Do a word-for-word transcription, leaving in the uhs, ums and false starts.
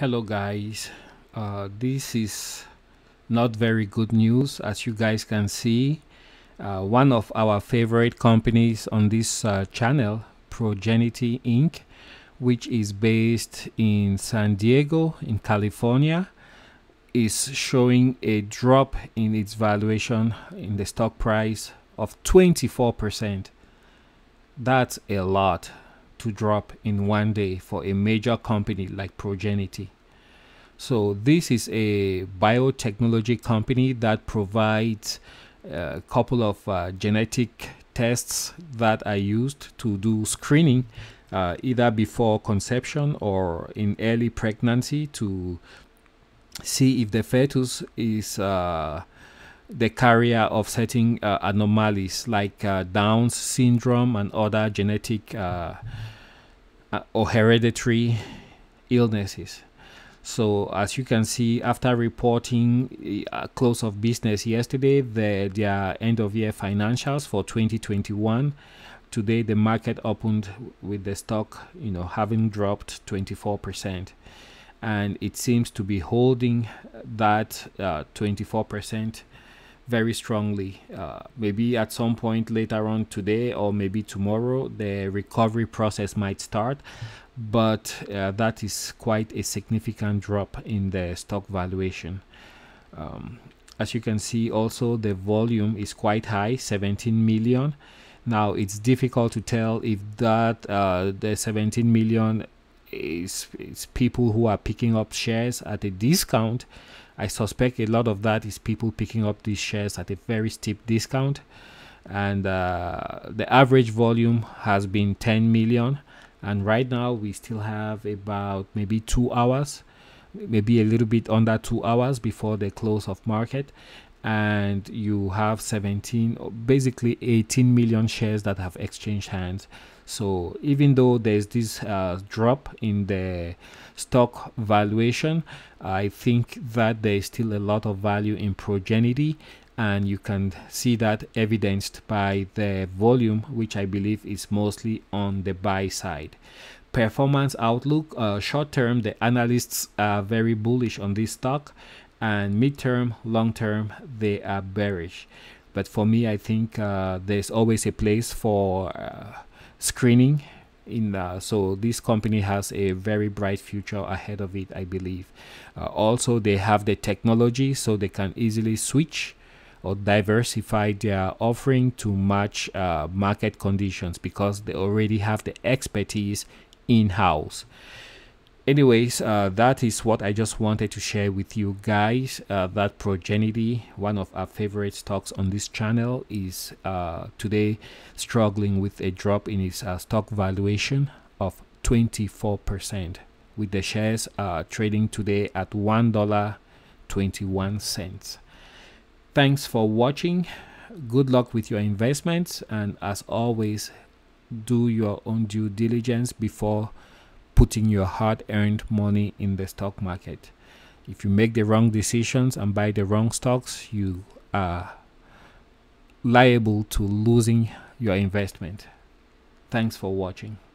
Hello guys, uh, this is not very good news. As you guys can see, uh, one of our favorite companies on this uh, channel, Progenity Incorporated, which is based in San Diego in California, is showing a drop in its valuation in the stock price of twenty-four percent. That's a lot to drop in one day for a major company like Progenity. So this is a biotechnology company that provides a couple of uh, genetic tests that are used to do screening uh, either before conception or in early pregnancy to see if the fetus is uh, the carrier of certain uh, anomalies like uh, Down syndrome and other genetic uh, or hereditary illnesses. So as you can see, after reporting uh, close of business yesterday, the, their end of year financials for twenty twenty-one, today the market opened with the stock, you know, having dropped twenty-four percent. And it seems to be holding that uh, twenty-four percent very strongly. Uh, maybe at some point later on today, or maybe tomorrow, the recovery process might start, but uh, that is quite a significant drop in the stock valuation. Um, as you can see, also the volume is quite high, seventeen million. Now it's difficult to tell if that uh, the seventeen million Is, is people who are picking up shares at a discount. I suspect a lot of that is people picking up these shares at a very steep discount, and uh, the average volume has been ten million, and right now we still have about maybe two hours maybe a little bit under two hours before the close of market, and you have seventeen, basically eighteen million shares that have exchanged hands. So even though there's this uh, drop in the stock valuation, I think that there is still a lot of value in Progenity, and you can see that evidenced by the volume, which I believe is mostly on the buy side. Performance outlook, uh, short term, the analysts are very bullish on this stock, and midterm, long term, they are bearish. But for me, I think uh, there's always a place for uh, screening in uh, so this company has a very bright future ahead of it, I believe. Uh, also, they have the technology, so they can easily switch or diversify their offering to match uh, market conditions, because they already have the expertise in-house. Anyways, uh, that is what I just wanted to share with you guys, uh, that Progenity, one of our favorite stocks on this channel, is uh, today struggling with a drop in its uh, stock valuation of twenty-four percent, with the shares uh, trading today at one dollar and twenty-one cents. Thanks for watching. Good luck with your investments, and as always, do your own due diligence before putting your hard-earned money in the stock market. If you make the wrong decisions and buy the wrong stocks, you are liable to losing your investment. Thanks for watching.